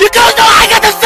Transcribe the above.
Então não, ai, gata,